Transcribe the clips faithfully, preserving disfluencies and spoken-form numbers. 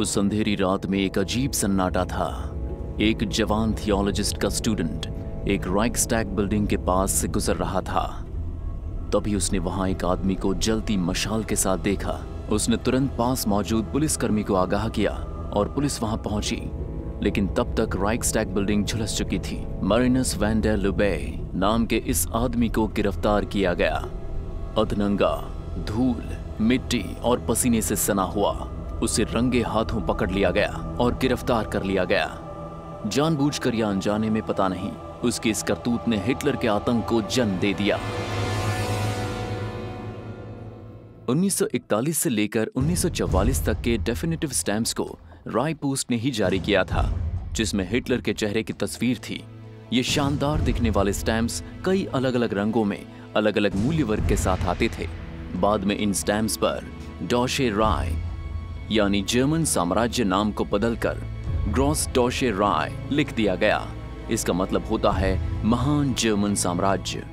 उस अंधेरी रात में एक अजीब सन्नाटा था। एक जवान थियोलॉजिस्ट का स्टूडेंट एक राइख्सटैग बिल्डिंग के पास से गुजर रहा था। तभी उसने वहां एक आदमी को जलती मशाल के साथ देखा। उसने तुरंत पास मौजूद पुलिसकर्मी को आगाह किया और पुलिस वहां पहुंची, लेकिन तब तक राइख्सटैग बिल्डिंग झुलस चुकी थी। मैरिनस वैन डेर लुबे नाम के इस आदमी को गिरफ्तार किया गया। अधनंगा, धूल, मिट्टी और पसीने से सना हुआ, उसे रंगे हाथों पकड़ लिया गया और गिरफ्तार कर लिया गया। जानबूझकर या अनजाने में पता नहीं, उसकी इस करतूत ने हिटलर के आतंक को जन्म दे दिया। उन्नीस सौ इकतालीस से लेकर उन्नीस सौ चौवालीस तक के डेफिनेटिव स्टैम्प्स को राइपोस्ट ने ही जारी किया था, जिसमें हिटलर के चेहरे की तस्वीर थी। ये शानदार दिखने वाले स्टैम्प्स कई अलग अलग रंगों में अलग अलग मूल्य वर्ग के साथ आते थे। बाद में इन स्टैम्प्स पर डॉशे राय यानी जर्मन साम्राज्य नाम को बदलकर ग्रॉस डॉशे राय लिख दिया गया। इसका मतलब होता है महान जर्मन साम्राज्य।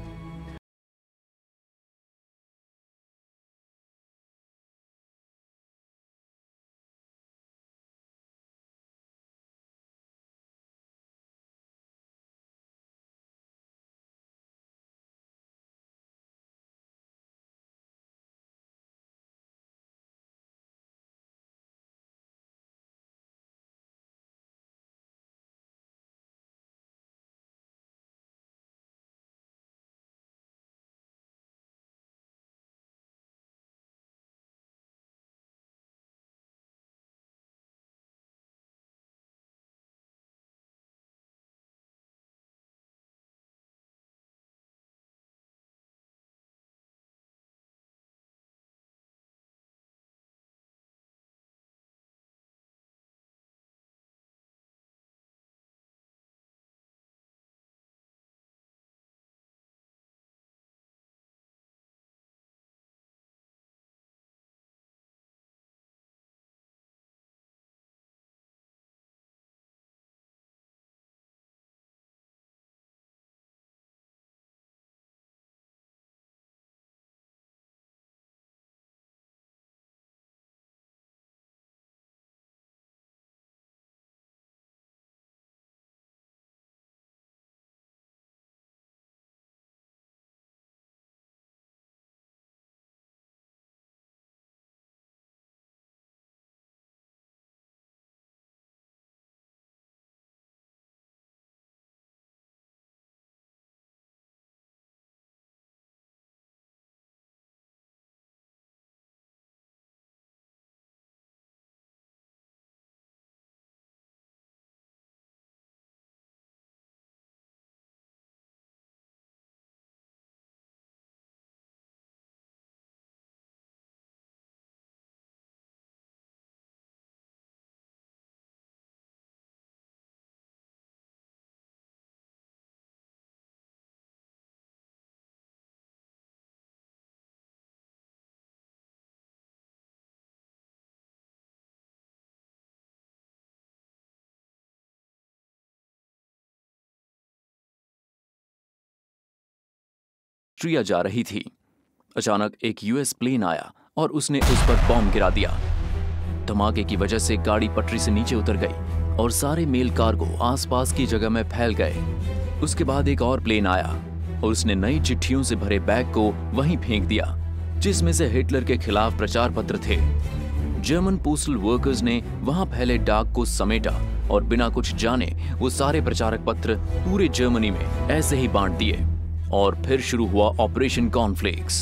ट्रिया जा रही थी। अचानक एक यूएस प्लेन आया और उसने उस पर बॉम्ब गिरा दिया। धमाके की वजह से गाड़ी पटरी से नीचे उतर गई और सारे मेल कार्गो आसपास की जगह में फैल गए। उसके बाद एक और प्लेन आया और उसने नई चिट्ठियों से भरे बैग को वहीं फेंक दिया, जिसमें से हिटलर के खिलाफ प्रचार पत्र थे। जर्मन पोस्टल वर्कर्स ने वहां फैले डाक को समेटा और बिना कुछ जाने वो सारे प्रचारक पत्र पूरे जर्मनी में ऐसे ही बांट दिए और फिर शुरू हुआ ऑपरेशन कॉर्नफ्लेक्स।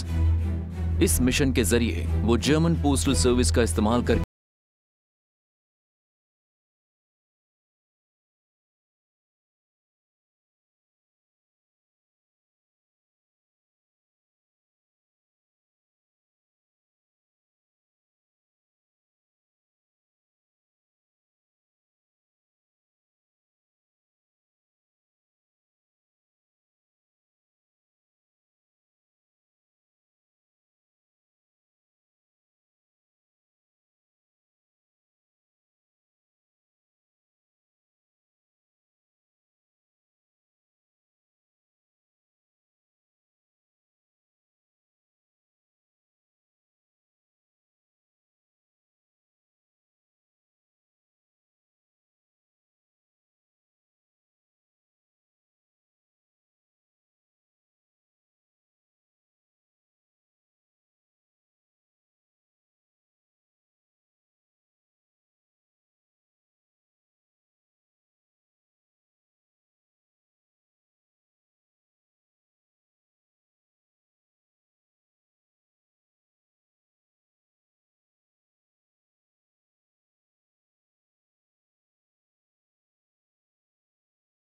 इस मिशन के जरिए वो जर्मन पोस्टल सर्विस का इस्तेमाल कर